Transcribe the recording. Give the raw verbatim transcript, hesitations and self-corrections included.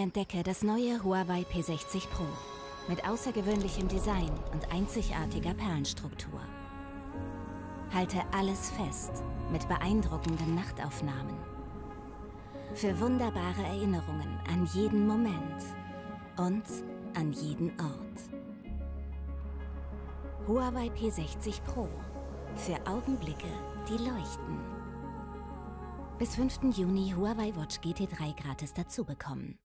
Entdecke das neue Huawei P sechzig Pro mit außergewöhnlichem Design und einzigartiger Perlenstruktur. Halte alles fest mit beeindruckenden Nachtaufnahmen. Für wunderbare Erinnerungen an jeden Moment und an jeden Ort. Huawei P sechzig Pro. Für Augenblicke, die leuchten. Bis fünften Juni Huawei Watch G T drei gratis dazu bekommen.